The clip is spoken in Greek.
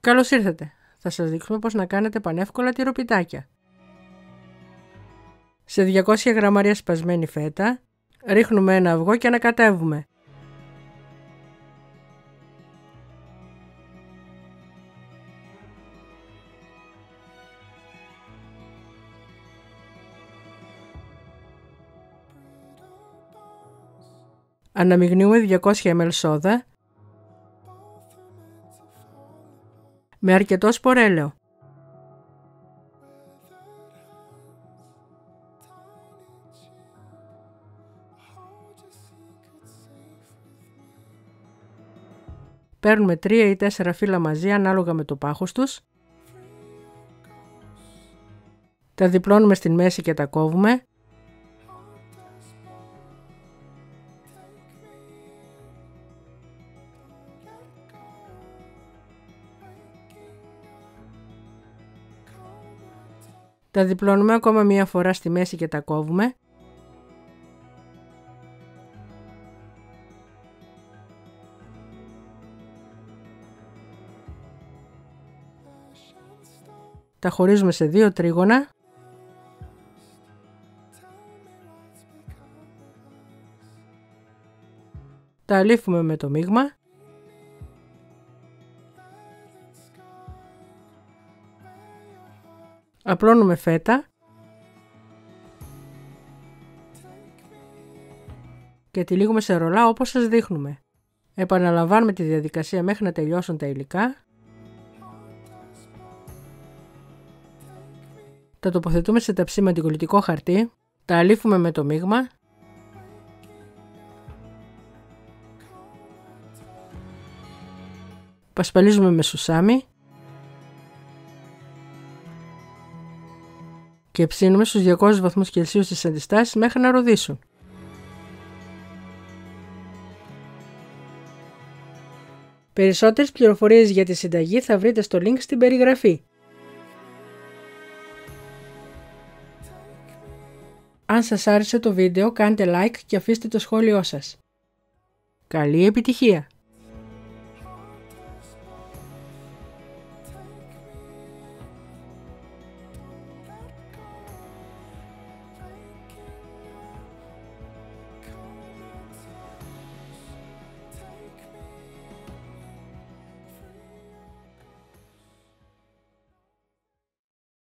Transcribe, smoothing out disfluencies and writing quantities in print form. Καλώς ήρθατε! Θα σας δείξουμε πώς να κάνετε πανεύκολα τυροπιτάκια. Σε 200 γραμμάρια σπασμένη φέτα, ρίχνουμε ένα αυγό και ανακατεύουμε. Αναμειγνύουμε 200 ml σόδα με αρκετό σπορέλαιο. Παίρνουμε 3 ή 4 φύλλα μαζί ανάλογα με το πάχος τους. Τα διπλώνουμε στην μέση και τα κόβουμε. Τα διπλώνουμε ακόμα μία φορά στη μέση και τα κόβουμε. Τα χωρίζουμε σε 2 τρίγωνα. Τα αλείφουμε με το μείγμα. Απλώνουμε φέτα και τυλίγουμε σε ρολά όπως σας δείχνουμε. Επαναλαμβάνουμε τη διαδικασία μέχρι να τελειώσουν τα υλικά. Τα τοποθετούμε σε ταψί με αντικολλητικό χαρτί, τα αλείφουμε με το μείγμα. Πασπαλίζουμε με σουσάμι και ψήνουμε στους 200 βαθμούς Κελσίου στις αντιστάσεις μέχρι να ροδίσουν. Περισσότερες πληροφορίες για τη συνταγή θα βρείτε στο link στην περιγραφή. Αν σας άρεσε το βίντεο, κάντε like και αφήστε το σχόλιο σας. Καλή επιτυχία!